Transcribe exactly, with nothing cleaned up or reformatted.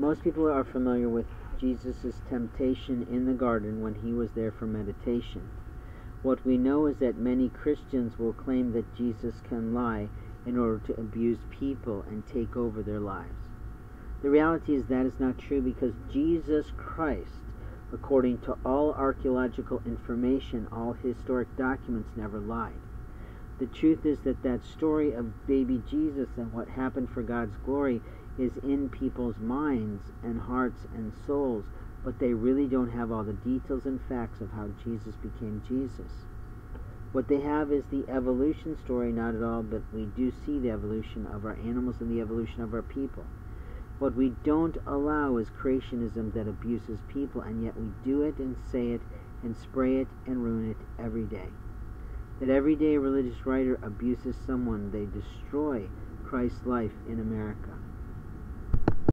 Most people are familiar with Jesus' temptation in the garden when he was there for meditation. What we know is that many Christians will claim that Jesus can lie in order to abuse people and take over their lives. The reality is that is not true, because Jesus Christ, according to all archaeological information, all historic documents, never lied. The truth is that that story of baby Jesus and what happened for God's glory is in people's minds and hearts and souls, but they really don't have all the details and facts of how Jesus became Jesus. What they have is the evolution story, not at all, but we do see the evolution of our animals and the evolution of our people. What we don't allow is creationism that abuses people, and yet we do it and say it and spray it and ruin it every day. That every day a religious writer abuses someone, they destroy Christ's life in America.